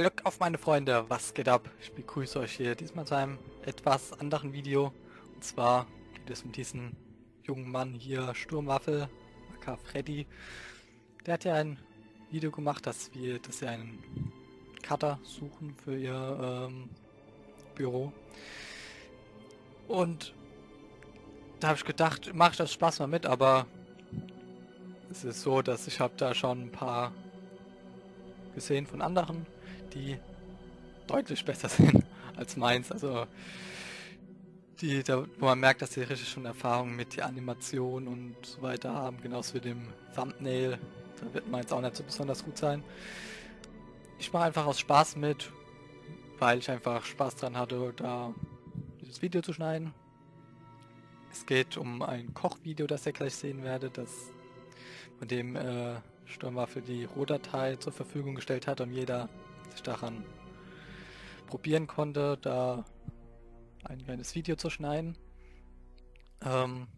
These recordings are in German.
Glück auf meine Freunde, was geht ab? Ich begrüße euch hier diesmal zu einem etwas anderen Video. Und zwar geht es um diesen jungen Mann hier, Sturmwaffel, aka Freddy. Der hat ja ein Video gemacht, dass sie einen Cutter suchen für ihr Büro. Und da habe ich gedacht, mache ich das Spaß mal mit, aber es ist so, dass ich habe da schon ein paar gesehen von anderen, die deutlich besser sind als meins, also die, da, wo man merkt, dass sie richtig schon Erfahrung mit der Animation und so weiter haben, genauso wie dem Thumbnail, da wird meins auch nicht so besonders gut sein. Ich mache einfach aus Spaß mit, weil ich einfach Spaß dran hatte, da dieses Video zu schneiden. Es geht um ein Kochvideo, das ihr gleich sehen werdet, das von dem Sturmwaffel die Rohdatei zur Verfügung gestellt hat und jeder sich daran probieren konnte, da ein kleines Video zu schneiden. Dann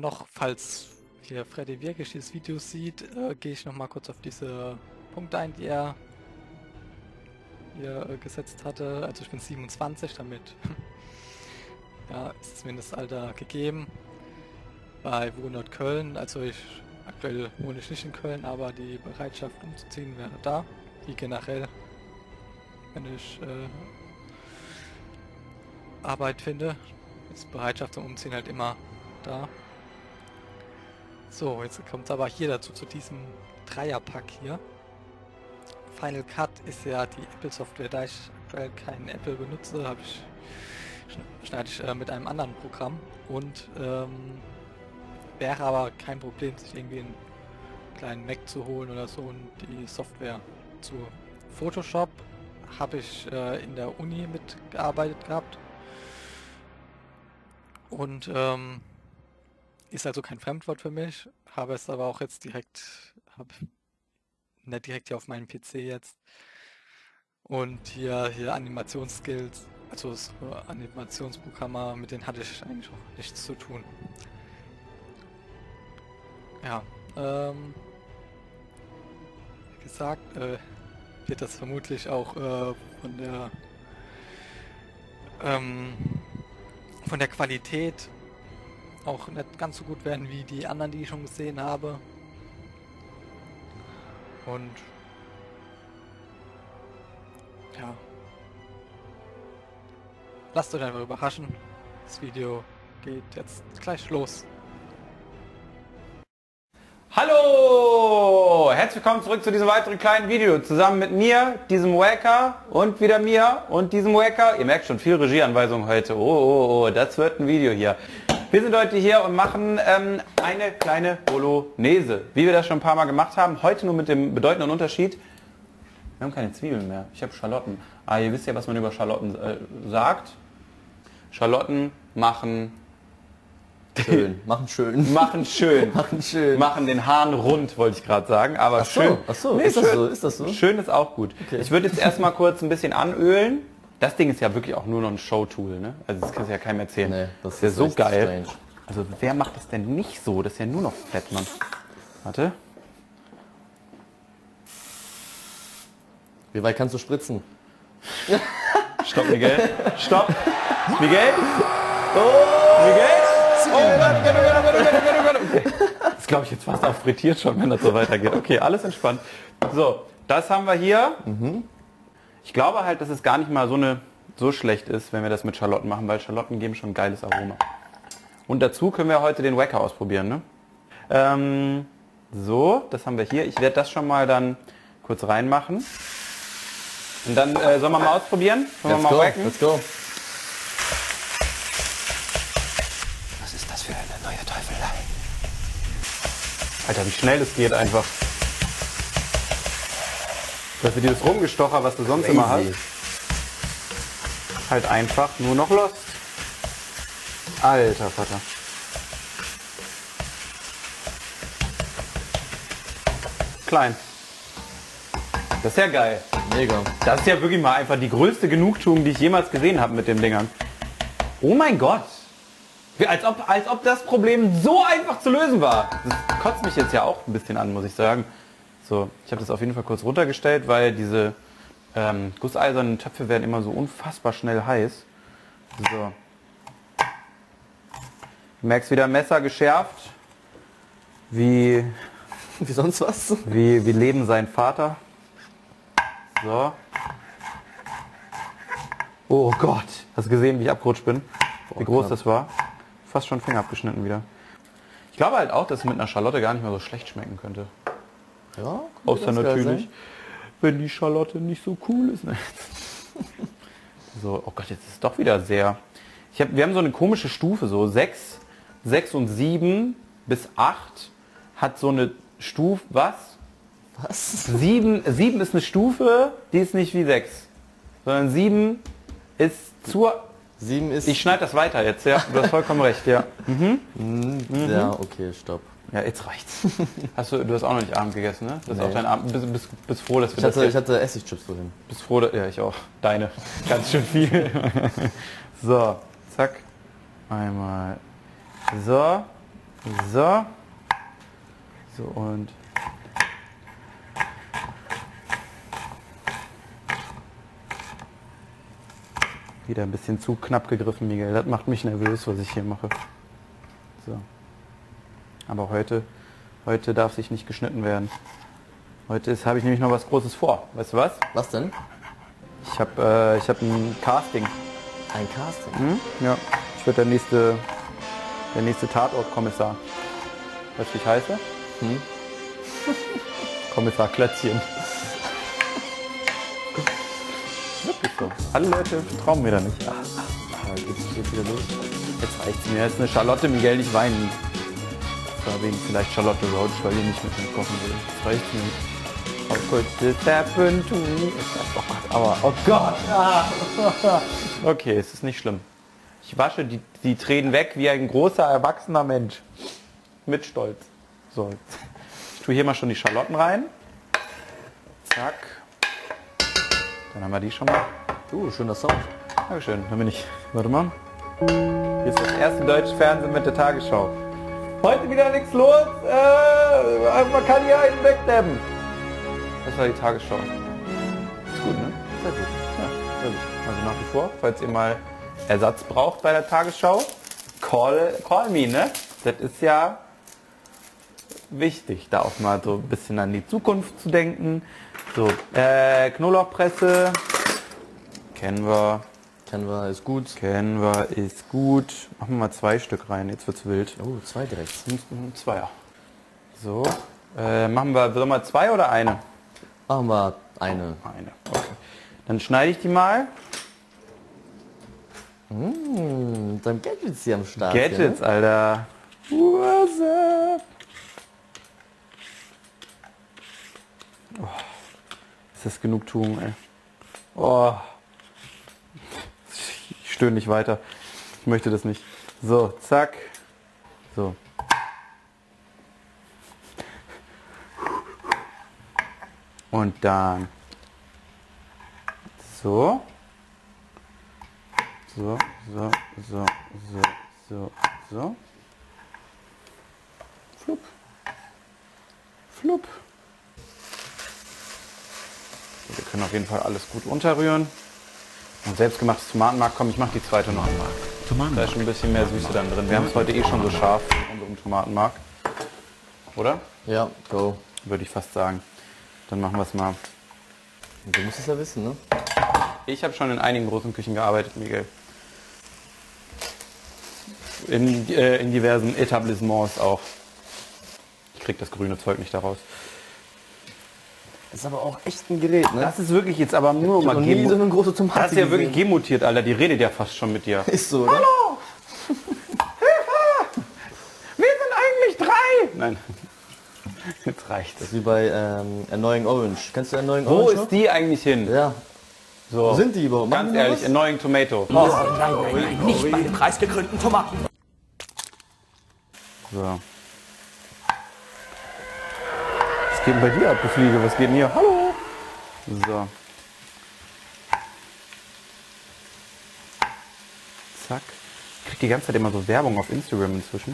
noch, falls hier Freddy wirklich dieses Video sieht, gehe ich noch mal kurz auf diese Punkte ein, die er hier gesetzt hatte. Also ich bin 27, damit ja, ist mir das Alter gegeben. Bei Wohnort Köln, also aktuell wohne ich nicht in Köln, aber die Bereitschaft umzuziehen wäre da, wie generell, wenn ich Arbeit finde, ist Bereitschaft zum Umziehen halt immer da. So, jetzt kommt es aber hier dazu, zu diesem Dreierpack hier. Final Cut ist ja die Apple-Software, da ich aktuell keinen Apple benutze, schneide ich mit einem anderen Programm und wäre aber kein Problem, sich irgendwie einen kleinen Mac zu holen oder so und die Software zu. Photoshop habe ich in der Uni mitgearbeitet gehabt und ist also kein Fremdwort für mich, habe es aber auch jetzt nicht direkt hier auf meinem PC jetzt und hier Animationsskills, also so Animationsprogramme, mit denen hatte ich eigentlich auch nichts zu tun. Ja, wie gesagt, wird das vermutlich auch von der Qualität auch nicht ganz so gut werden wie die anderen, die ich schon gesehen habe. Und ja, lasst euch einfach überraschen. Das Video geht jetzt gleich los. Hallo! Herzlich willkommen zurück zu diesem weiteren kleinen Video. Zusammen mit mir, diesem Wacker und wieder mir und diesem Wacker. Ihr merkt schon, viel Regieanweisung heute. Oh, das wird ein Video hier. Wir sind heute hier und machen eine kleine Bolognese. Wie wir das schon ein paar Mal gemacht haben. Heute nur mit dem bedeutenden Unterschied. Wir haben keine Zwiebeln mehr. Ich habe Schalotten. Ah, ihr wisst ja, was man über Schalotten sagt. Schalotten machen... schön. Machen schön. Machen schön. Machen schön. Machen den Hahn rund, wollte ich gerade sagen. Aber schön. Ach so. Nee, ist das so? Schön ist auch gut. Okay. Ich würde jetzt erstmal kurz ein bisschen anölen. Das Ding ist ja wirklich auch nur noch ein Show-Tool, ne? Also das kannst du ja keinem erzählen. Nee, das ist ja so geil. Strange. Also wer macht das denn nicht so? Das ist ja nur noch Fettmann. Warte. Wie weit kannst du spritzen? Stopp, Miguel. Stopp. Miguel. Oh, Miguel. Okay. Das glaube ich jetzt fast auch frittiert schon, wenn das so weitergeht. Okay, alles entspannt. So, das haben wir hier. Ich glaube halt, dass es gar nicht mal so schlecht ist, wenn wir das mit Schalotten machen, weil Schalotten geben schon ein geiles Aroma. Und dazu können wir heute den Wacker ausprobieren, ne? So, das haben wir hier. Ich werde das schon mal dann kurz reinmachen. Und dann sollen wir mal ausprobieren? Sollen wir mal wacken? Let's go. Alter, wie schnell es geht einfach. Dass wir dieses Rumgestocher, was du sonst immer hast, halt einfach nur noch los. Alter Vater. Klein. Das ist ja geil. Mega. Das ist ja wirklich mal einfach die größte Genugtuung, die ich jemals gesehen habe mit den Dingern. Oh mein Gott. Als ob das Problem so einfach zu lösen war. Das kotzt mich jetzt ja auch ein bisschen an, muss ich sagen. So, ich habe das auf jeden Fall kurz runtergestellt, weil diese Gusseiserne Töpfe werden immer so unfassbar schnell heiß. So. Du merkst, wieder Messer geschärft. Wie sonst was? Wie Leben sein Vater. So. Oh Gott. Hast du gesehen, wie ich abgerutscht bin? Wie groß das war? Fast schon Finger abgeschnitten wieder. Ich glaube halt auch, dass es mit einer Schalotte gar nicht mehr so schlecht schmecken könnte. Ja. Außer natürlich, wenn die Schalotte nicht so cool ist. So, oh Gott, jetzt ist es doch wieder sehr... Wir haben so eine komische Stufe, so 6 und 7 bis 8 hat so eine Stufe... Was? 7 ist eine Stufe, die ist nicht wie 6. Sondern 7 ist zur... 7 ist... Ich schneide das weiter jetzt, ja. Du hast vollkommen recht, ja. Ja, okay, stopp. Ja, jetzt reicht's. Du hast auch noch nicht Abend gegessen, ne? Das ist auch dein Abend. Bist froh, dass wir ich hatte Essigchips vorhin. Bist froh, ja, ich auch. Deine. Ganz schön viel. So, zack. Einmal. So. So. So und... Wieder ein bisschen zu knapp gegriffen, Miguel. Das macht mich nervös, was ich hier mache. So. Aber heute darf sich nicht geschnitten werden. Heute habe ich nämlich noch was Großes vor. Weißt du was? Was denn? Ich hab ein Casting. Ein Casting? Hm? Ja. Ich werde der nächste Tatort-Kommissar. Weißt du, wie ich heiße? Hm? Kommissar Klötzchen. Wirklich so. Alle Leute trauen mir da nicht. Ach, geht's wieder los? Jetzt reicht's mir. Jetzt eine Charlotte, Miguel, nicht weinen. Wegen vielleicht Charlotte Roach, weil ihr nicht mit mir kochen will. Das reicht nicht. Oh Gott, this happened to me. Oh Gott, aua. Oh Gott. Okay, es ist nicht schlimm. Ich wasche die Tränen weg wie ein großer, erwachsener Mensch. Mit Stolz. So, ich tue hier mal schon die Schalotten rein. Zack. Dann haben wir die schon mal. Schöner Sound. Dankeschön, dann bin ich. Warte mal. Hier ist das erste deutsche Fernsehen mit der Tagesschau. Heute wieder nichts los, man kann hier einen wegdämmen. Das war die Tagesschau. Ist gut, ne? Sehr gut. Ja, sehr gut. Also nach wie vor, falls ihr mal Ersatz braucht bei der Tagesschau, call me, ne? Das ist ja wichtig, da auch mal so ein bisschen an die Zukunft zu denken. So, Knoblauchpresse. Canva ist gut. Canva ist gut. Machen wir mal 2 Stück rein, jetzt wird's wild. Oh, 2 direkt. 2er. So. Machen wir, sollen wir 2 oder eine? Machen wir eine. Eine, okay. Dann schneide ich die mal. Mit deinem Gadgets hier am Start. Gadgets, hier, ne? Alter. What's up? Oh, ist das Genugtuung, ey. Oh. Stöhn nicht weiter. Ich möchte das nicht. So, zack. So. Und dann. So. So, so, so, so, so, so. Flupp. Flupp. So, wir können auf jeden Fall alles gut unterrühren. Und selbstgemachtes Tomatenmark, komm, ich mache die zweite noch einmal. Da ist schon ein bisschen mehr Süße dann drin. Wir haben es heute eh schon so scharf in unserem Tomatenmark. Oder? Ja, go. Würde ich fast sagen. Dann machen wir es mal. Du musst es ja wissen, ne? Ich habe schon in einigen großen Küchen gearbeitet, Miguel. In diversen Etablissements auch. Ich krieg das grüne Zeug nicht daraus. Das ist aber auch echt ein Gerät, ne? Das ist wirklich jetzt aber nur mal so eine Das ist ja wirklich gemutiert, Alter. Die redet ja fast schon mit dir. Ist so, ne? Hallo! Hilfe! Wir sind eigentlich 3! Nein. Jetzt reicht es. Das ist wie bei Annoying Orange. Kannst du Annoying Orange? Wo ist die eigentlich hin? Ja. So. Wo sind die überhaupt? Ganz ehrlich, Annoying Tomato. Oh, nein, nicht meine preisgekrönten Tomaten. So. Was geht denn bei dir ab, Gefliege? Was geht denn hier? Hallo! So. Zack. Ich krieg die ganze Zeit immer so Werbung auf Instagram inzwischen.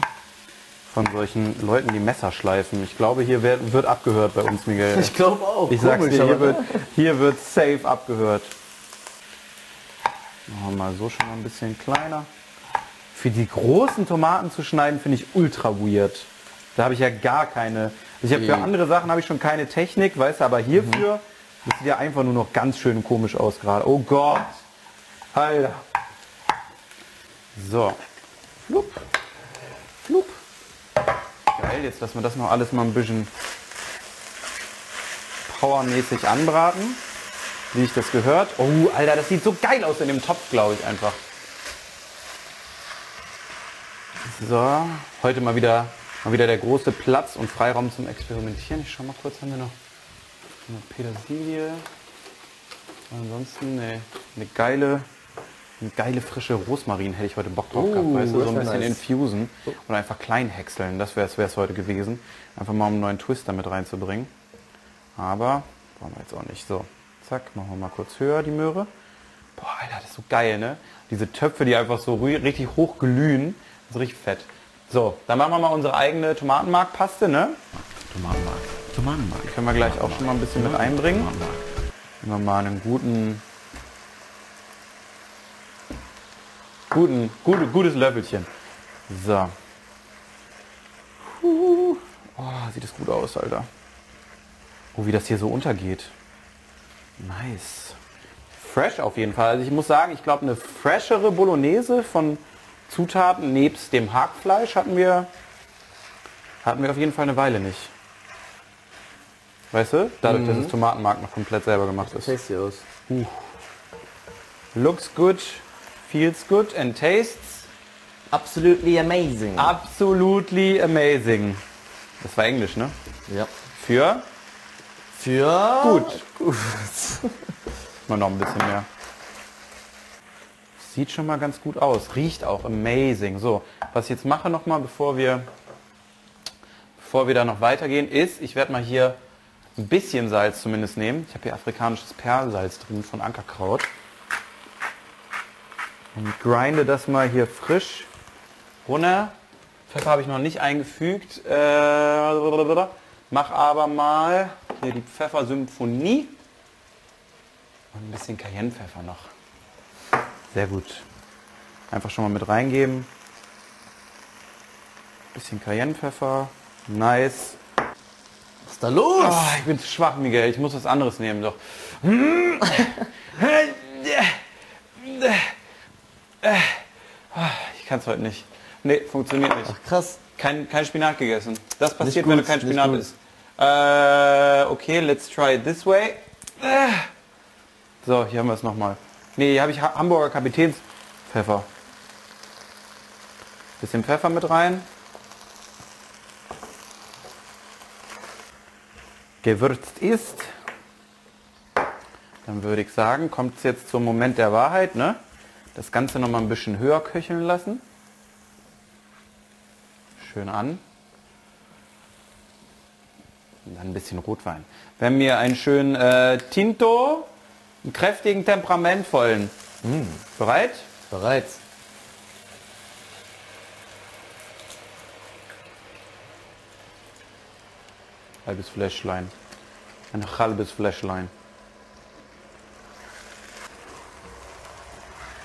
von solchen Leuten, die Messer schleifen. Ich glaube, hier wird abgehört bei uns, Miguel. Ich glaube auch. Ich sag's dir, hier wird safe abgehört. Machen wir mal so schon mal ein bisschen kleiner. Für die großen Tomaten zu schneiden, finde ich ultra weird. Da habe ich ja gar keine... Ich habe für andere Sachen habe ich schon keine Technik, weißt du, aber hierfür, das sieht ja einfach nur noch ganz schön komisch aus gerade. Oh Gott! Alter! So. Flup. Flup. Geil, jetzt lassen wir das noch alles mal ein bisschen powermäßig anbraten, wie ich das gehört. Oh, Alter, das sieht so geil aus in dem Topf, glaube ich, einfach. So, heute mal wieder der große Platz und Freiraum zum Experimentieren. Ich schau mal kurz, haben wir noch eine Petersilie? Ansonsten eine geile frische Rosmarin hätte ich heute Bock drauf gehabt, weißt du, so ein bisschen nice. Infusen und einfach klein häckseln, das wäre es heute gewesen. Einfach mal um einen neuen Twist damit reinzubringen. Aber wollen wir jetzt auch nicht. So, zack, machen wir mal kurz höher die Möhre. Boah, Alter, das ist so geil, ne? Diese Töpfe, die einfach so richtig hoch glühen, das ist richtig fett. So, dann machen wir mal unsere eigene Tomatenmarkpaste, ne? Tomatenmark. Die können wir gleich auch schon mal ein bisschen mit einbringen. Nehmen wir mal einen gutes Löffelchen. So. Oh, sieht das gut aus, Alter. Oh, wie das hier so untergeht. Nice. Fresh auf jeden Fall. Also ich muss sagen, ich glaube, eine freshere Bolognese von Zutaten nebst dem Hackfleisch hatten wir auf jeden Fall eine Weile nicht. Weißt du? Dadurch, dass das Tomatenmark noch komplett selber gemacht ist. Tasty aus. Looks good, feels good and tastes absolutely amazing. Absolutely amazing. Das war Englisch, ne? Ja. Für gut. Mal noch ein bisschen mehr. Sieht schon mal ganz gut aus. Riecht auch amazing. So, was ich jetzt mache nochmal, bevor wir da noch weitergehen, ist, ich werde mal hier ein bisschen Salz zumindest nehmen. Ich habe hier afrikanisches Perlsalz drin von Ankerkraut. Und grinde das mal hier frisch runter. Pfeffer habe ich noch nicht eingefügt. Mach aber mal hier die Pfeffersymphonie. Und ein bisschen Cayennepfeffer noch. Sehr gut. Einfach schon mal mit reingeben. Bisschen Cayennepfeffer. Nice. Was ist da los? Oh, ich bin zu schwach, Miguel. Ich muss was anderes nehmen, doch. Ich kann es heute nicht. Nee, funktioniert nicht. Ach, krass. Kein Spinat gegessen. Das passiert, wenn du kein Spinat isst. Okay, let's try it this way. So, hier haben wir es nochmal. Nee, hier habe ich Hamburger Kapitänspfeffer. Bisschen Pfeffer mit rein. Gewürzt ist. Dann würde ich sagen, kommt es jetzt zum Moment der Wahrheit, ne? Das Ganze nochmal ein bisschen höher köcheln lassen. Schön an. Und dann ein bisschen Rotwein. Wir haben hier einen schönen Tinto. Einen kräftigen, temperamentvollen. Bereit? Bereit. Halbes Fläschlein. Ein halbes Fläschlein.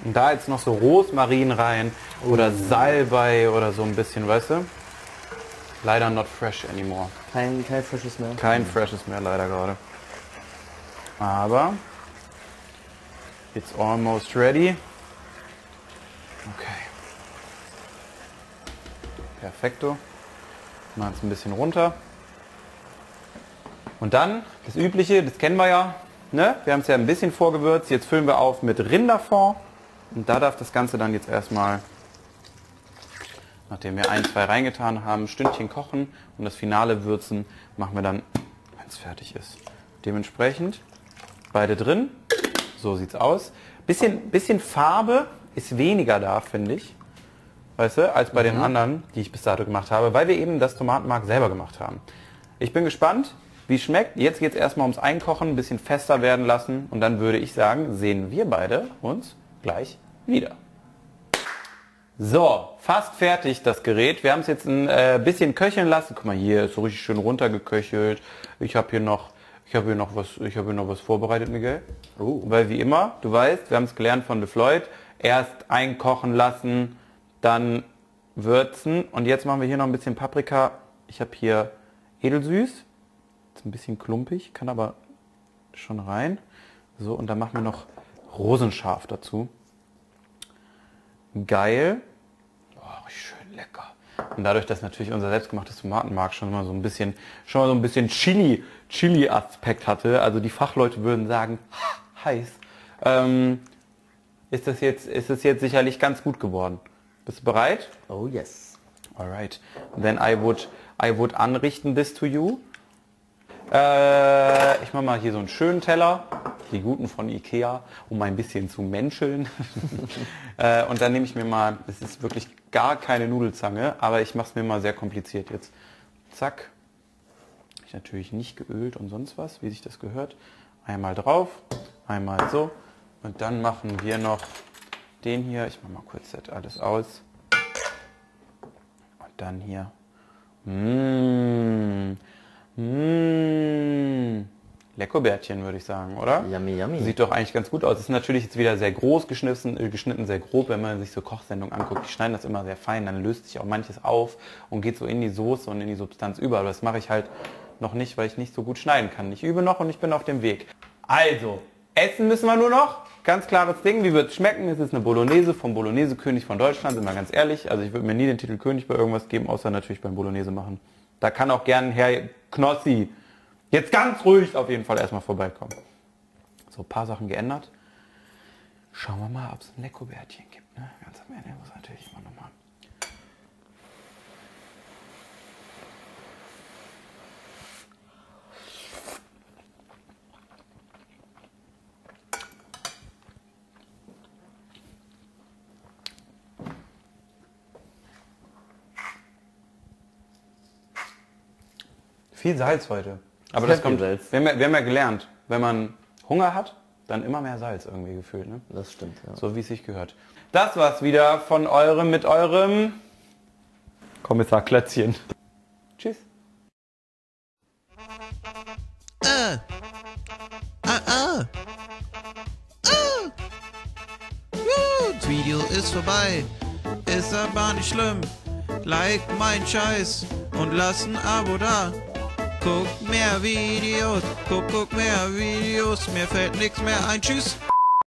Und da jetzt noch so Rosmarin rein oder Salbei oder so ein bisschen, weißt du? Leider not fresh anymore. Kein frisches mehr. Kein freshes mehr, leider gerade. Aber... It's almost ready. Okay. Perfekto. Machen es ein bisschen runter. Und dann das Übliche, das kennen wir ja. Ne? Wir haben es ja ein bisschen vorgewürzt. Jetzt füllen wir auf mit Rinderfond. Und da darf das Ganze dann jetzt erstmal, nachdem wir ein, zwei reingetan haben, ein Stündchen kochen. Und das finale Würzen machen wir dann, wenn es fertig ist. Dementsprechend beide drin. So sieht's aus. Bisschen Farbe ist weniger da, finde ich, weißt du, als bei den anderen, die ich bis dato gemacht habe, weil wir eben das Tomatenmark selber gemacht haben. Ich bin gespannt, wie es schmeckt. Jetzt geht es erstmal ums Einkochen, ein bisschen fester werden lassen und dann würde ich sagen, sehen wir beide uns gleich wieder. So, fast fertig das Gerät. Wir haben es jetzt ein bisschen köcheln lassen. Guck mal, hier ist so richtig schön runtergeköchelt. Ich habe hier noch was vorbereitet, Miguel. Weil wie immer, du weißt, wir haben es gelernt von LeFloid, erst einkochen lassen, dann würzen, und jetzt machen wir hier noch ein bisschen Paprika. Ich habe hier edelsüß. Ist ein bisschen klumpig, kann aber schon rein. So, und dann machen wir noch rosenscharf dazu. Geil. Oh, schön lecker. Und dadurch, dass natürlich unser selbstgemachtes Tomatenmark schon mal so ein bisschen Chili-Aspekt hatte, also die Fachleute würden sagen, heiß, ist das jetzt sicherlich ganz gut geworden. Bist du bereit? Oh yes. Alright. Then I would anrichten this to you. Ich mache mal hier so einen schönen Teller, die guten von Ikea, um ein bisschen zu menscheln. Und dann nehme ich mir mal, es ist wirklich gar keine Nudelzange, aber ich mache es mir mal sehr kompliziert jetzt. Zack. Ich natürlich nicht geölt und sonst was, wie sich das gehört. Einmal drauf, einmal so. Und dann machen wir noch den hier. Ich mache mal kurz das alles aus. Und dann hier. Mmh. Leckerbärtchen, würde ich sagen, oder? Yummy, yummy. Sieht doch eigentlich ganz gut aus. Ist natürlich jetzt wieder sehr groß geschnitten, sehr grob, wenn man sich so Kochsendungen anguckt. Die schneiden das immer sehr fein, dann löst sich auch manches auf und geht so in die Soße und in die Substanz über. Aber das mache ich halt noch nicht, weil ich nicht so gut schneiden kann. Ich übe noch und ich bin auf dem Weg. Also, essen müssen wir nur noch. Ganz klares Ding, wie wird es schmecken? Es ist eine Bolognese vom Bolognese-König von Deutschland, sind wir ganz ehrlich. Also ich würde mir nie den Titel König bei irgendwas geben, außer natürlich beim Bolognese machen. Da kann auch gern Herr Knossi jetzt ganz ruhig auf jeden Fall erstmal vorbeikommen. So, ein paar Sachen geändert. Schauen wir mal, ob es ein Leckerbärtchen gibt. Ne? Ganz am Ende muss natürlich immer nochmal. Viel Salz heute. Aber das kommt, wir haben ja gelernt, wenn man Hunger hat, dann immer mehr Salz irgendwie gefühlt. Ne? Das stimmt, ja. So wie es sich gehört. Das war's wieder von eurem, mit eurem Kommissar Klötzchen. Tschüss. Das Video ist vorbei. Ist aber nicht schlimm. Like mein Scheiß und lass ein Abo da. Guck mehr Videos, guck mehr Videos, mir fällt nix mehr ein, tschüss!